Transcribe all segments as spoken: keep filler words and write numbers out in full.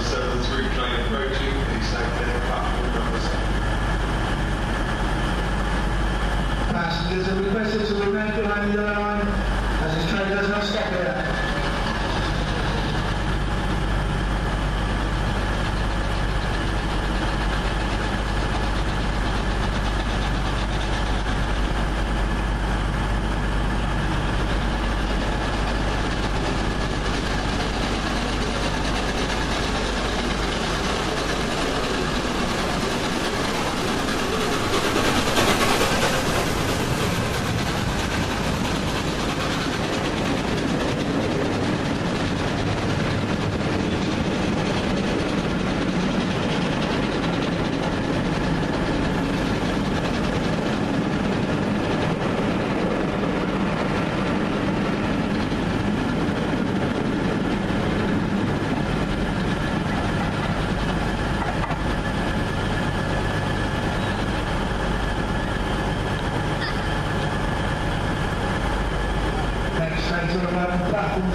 number seven, through train approaching, please take their platform number seven. Passengers are requested to remain behind the yellow line as this train does not stop there.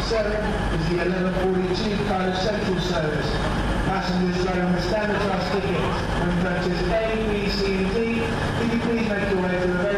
Seven is the eleven forty-two College Central service. Passengers are on the standard class tickets and purchase A, B, C, and D. Can you please make your way to the